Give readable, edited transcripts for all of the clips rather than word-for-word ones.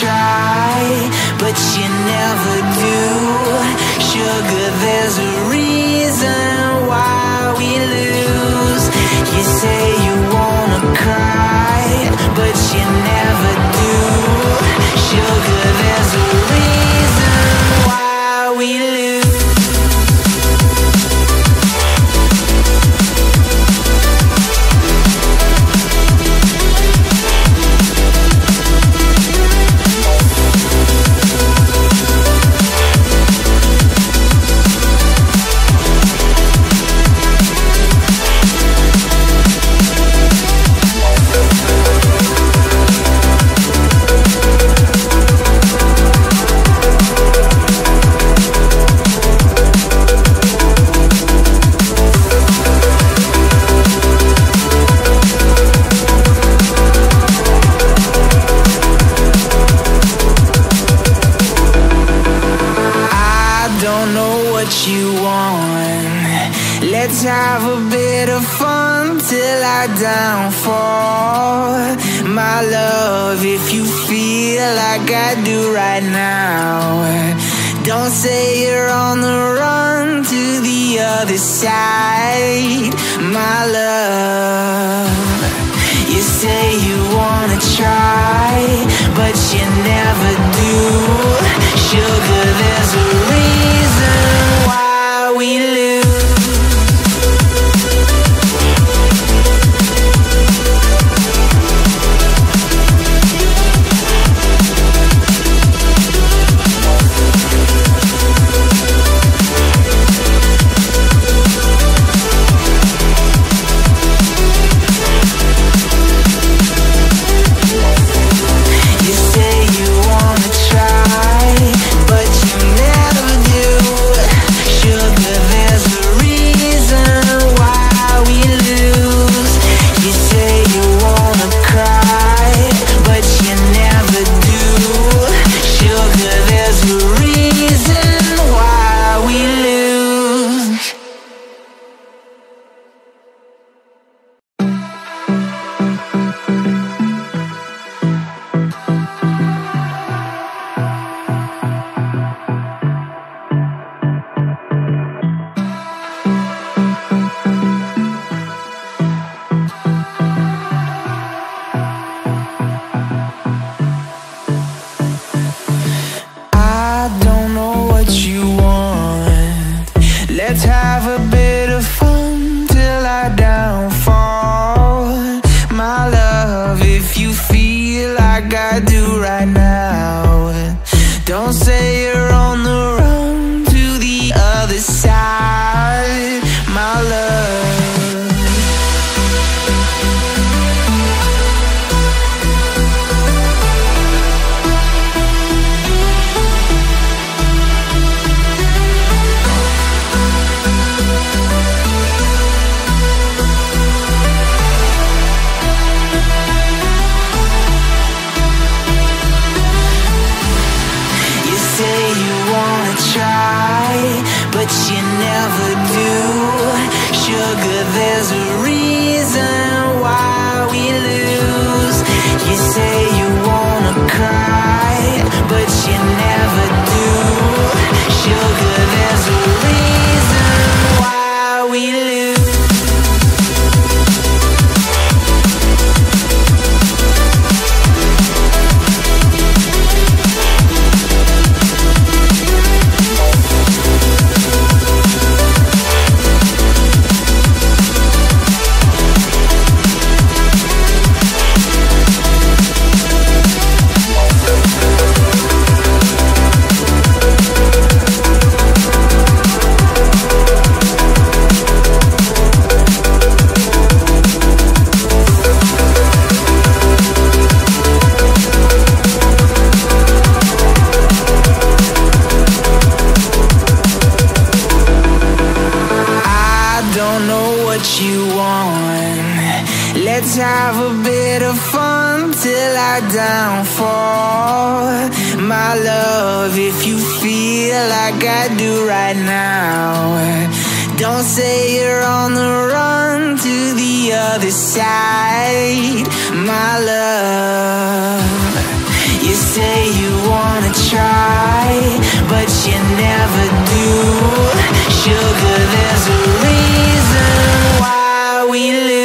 try, but you never do. Sugar, there's a reason why we lose. You say you wanna cry, but you never do. Sugar, there's a reason why we lose. Let's have a bit of fun till I downfall. My love, if you feel like I do right now, don't say you're on the run to the other side. My love, you say you wanna try, but you never do. Sugar, there's a reason why we lose. You say you wanna try, but you never do. Sugar, there's a reason why we lose.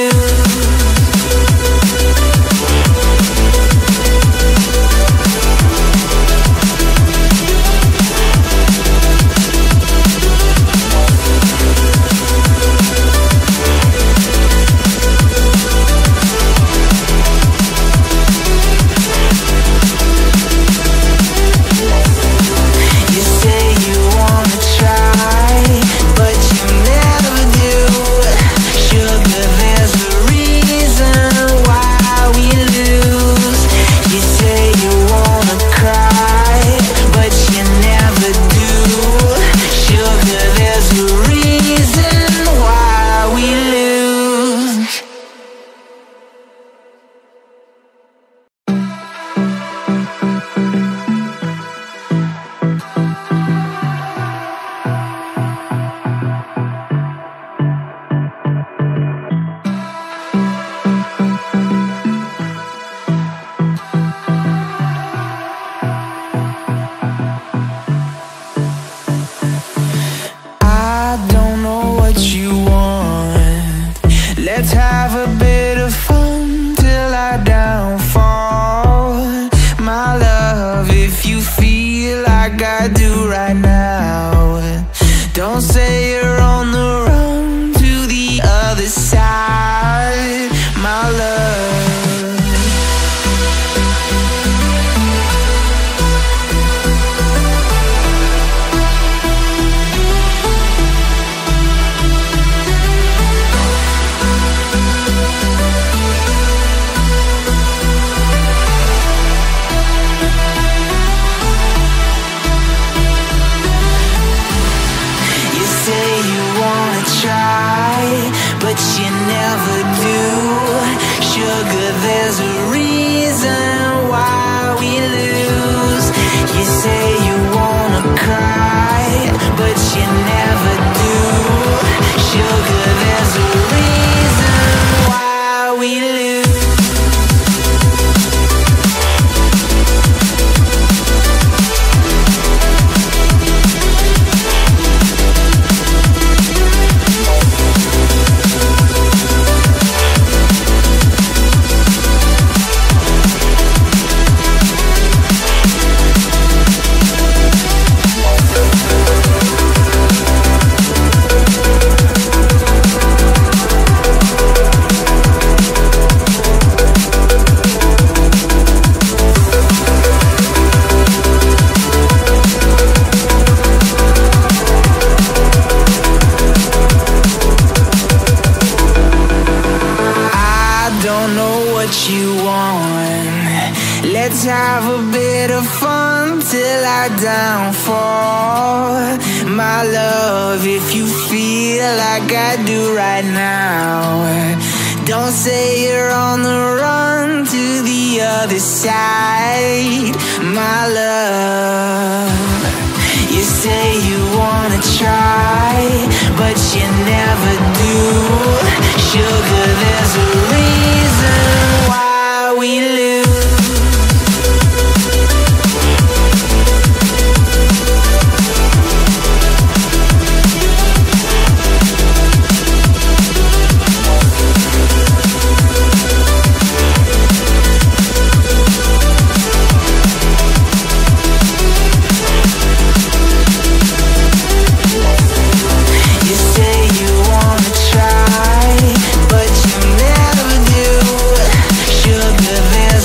There's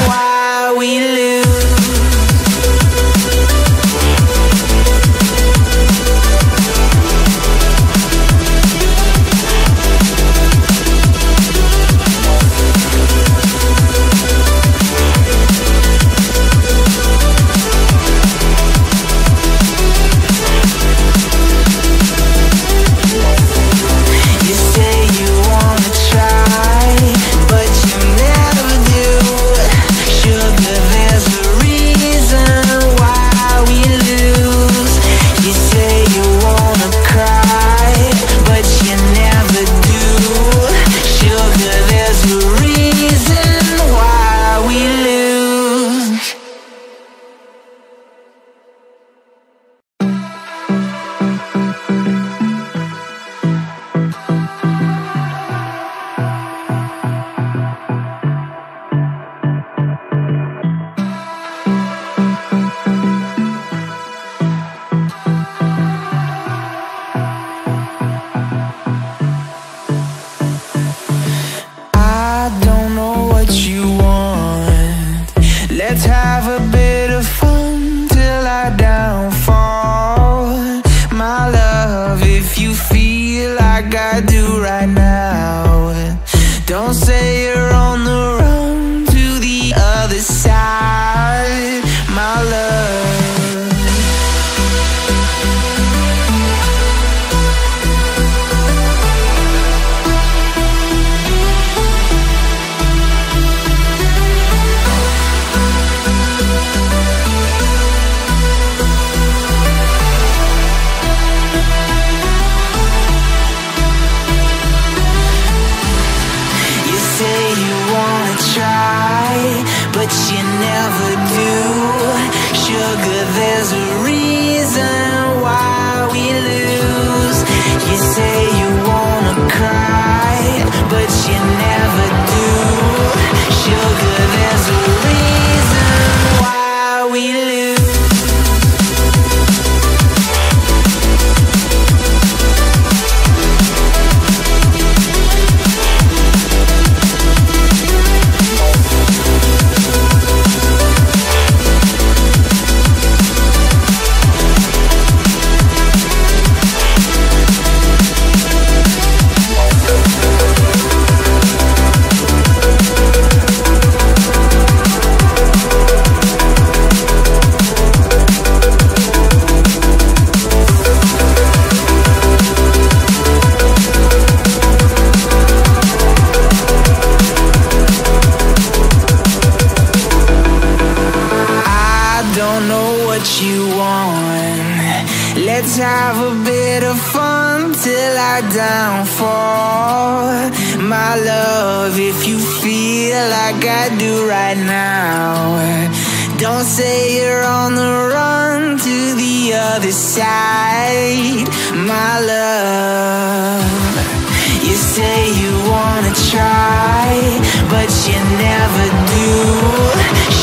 why we lose.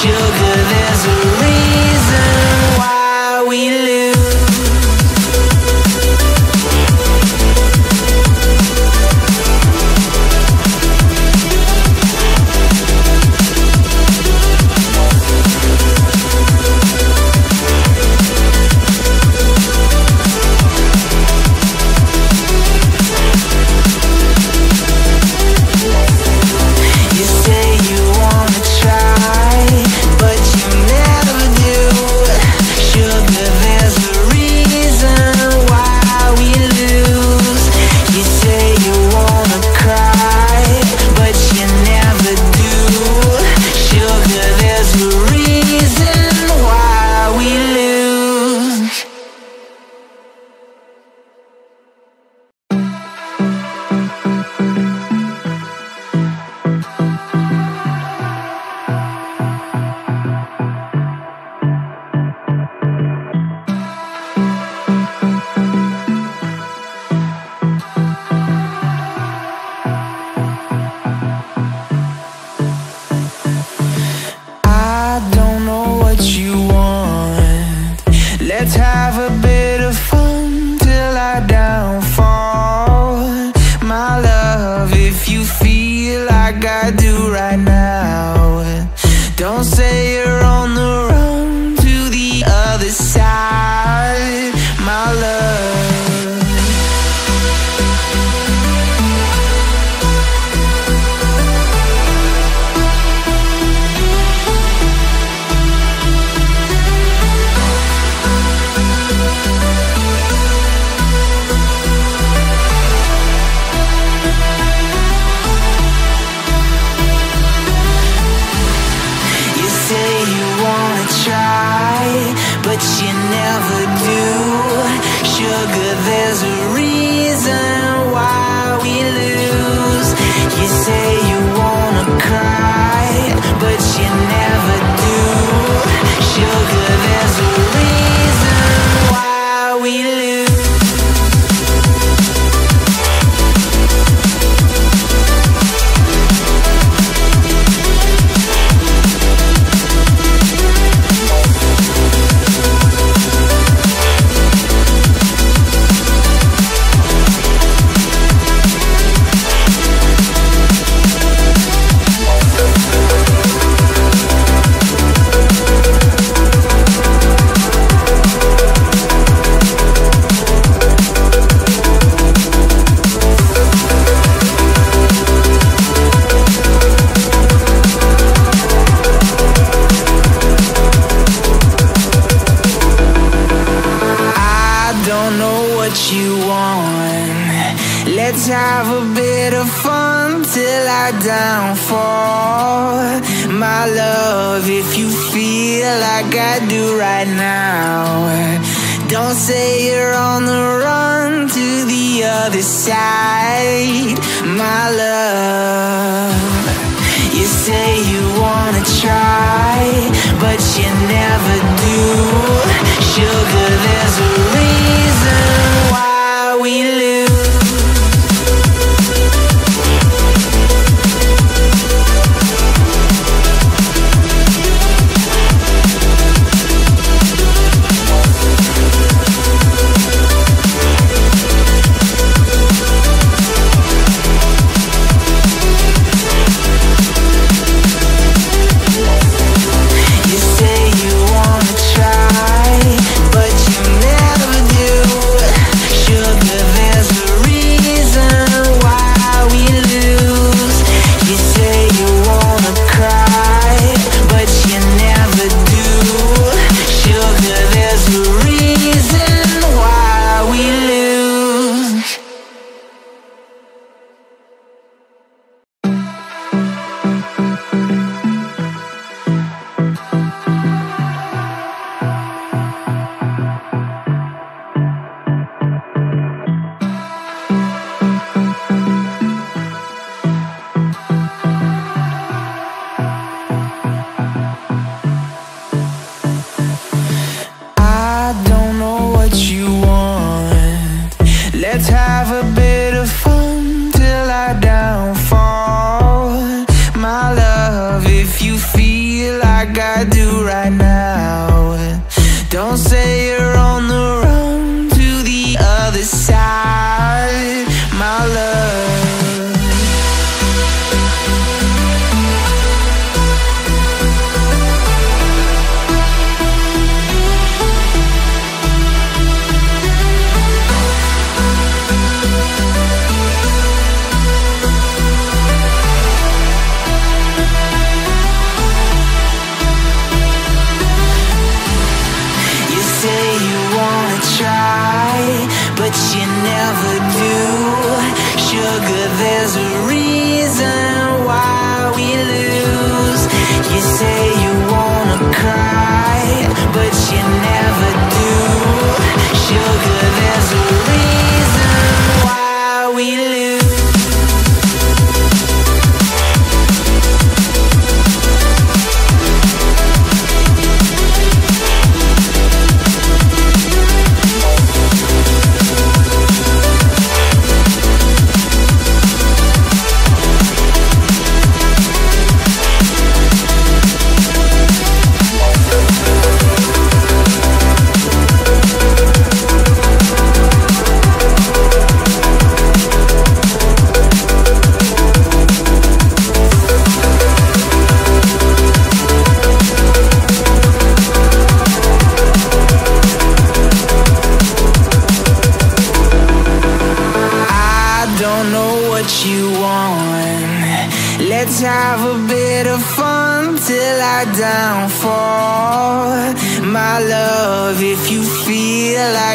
Sugar, there's we're on the run to the other side, my love. But you never do. Sugar, there's a reason why we lose. You say you wanna cry, but you never do. Sugar, there's a reason why we lose. Let's have a bit of fun till I downfall, my love. If you feel like I do right now, don't say you're on the run to the other side, my love. You say you wanna try, but you never do. Sugar, there's a reason why we lose.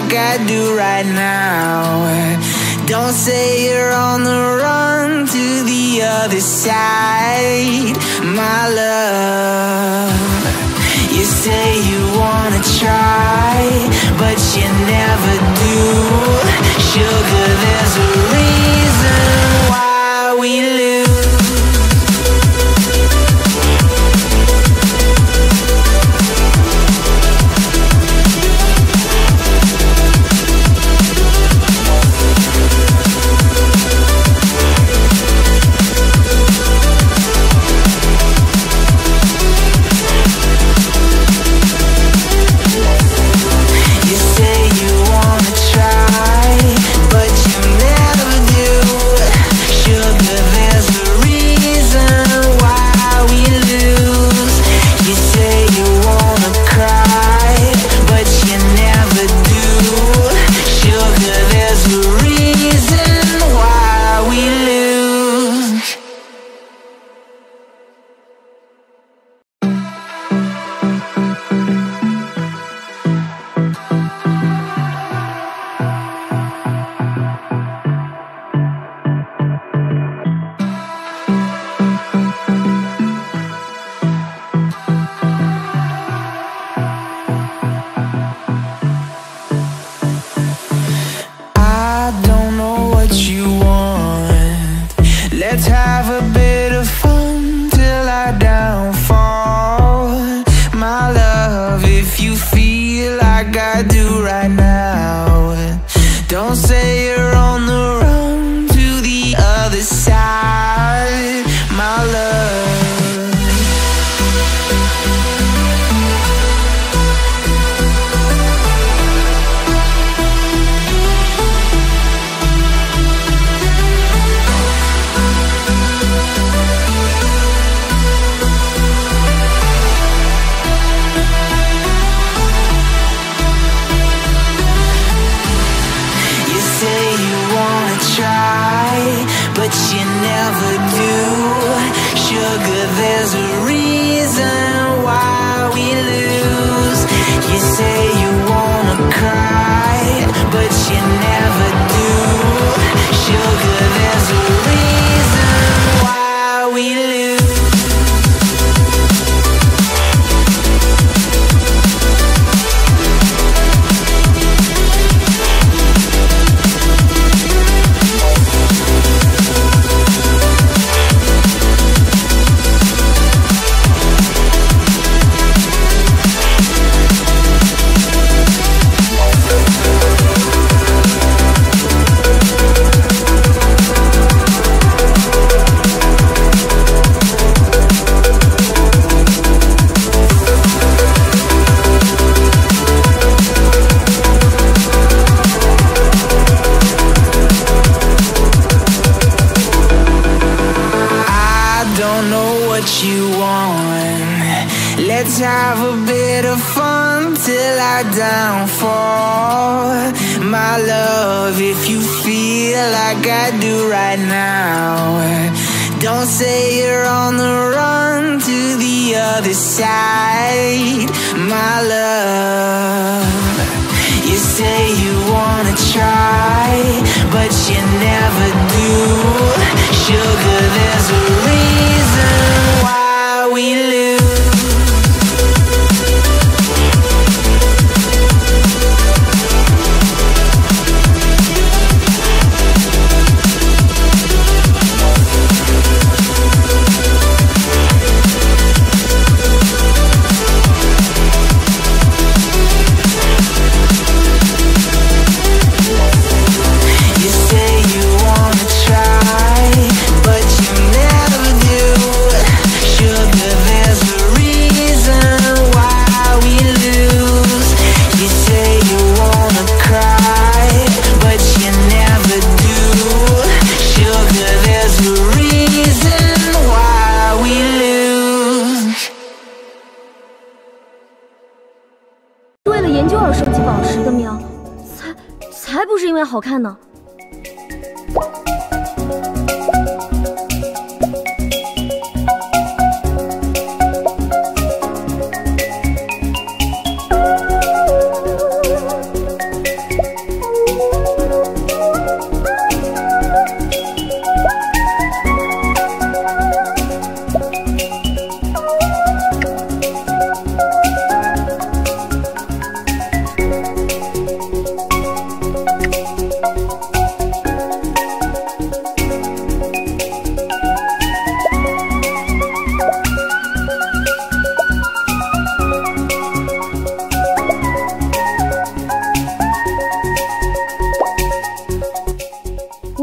like I do right now. Don't say you're on the run to the other side, my love. You say you wanna try, but you never do. Sugar, there's a reason why we lose.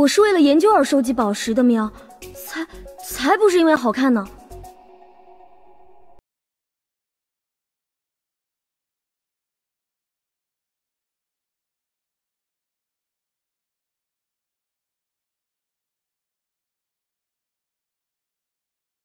我是为了研究而收集宝石的喵，才不是因为好看呢。